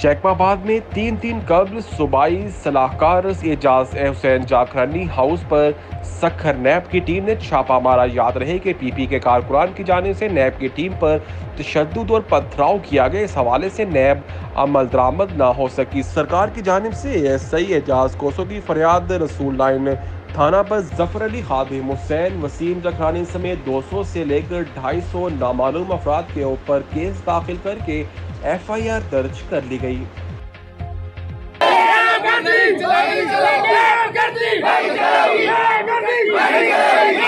जैकबाबाद में तीन कब्ल सूबाई सलाहकार एजाज हुसैन जाखरानी हाउस पर सखर नैब की टीम ने छापा मारा। याद रहे कि पीपी के कारकुनान की जाने से नैब की टीम पर तशद्दुद और पथराव किया गया। इस हवाले से नैब अमल दरामद ना हो सकी। सरकार की जानिब से एसआई एजाज कोसों की फरियाद रसूल लाइन थाना पर जफर अली खादिम हुसैन वसीम जाखरानी समेत 200 से लेकर 250 नामालूम अफराद के ऊपर केस दाखिल करके FIR दर्ज कर ली गई।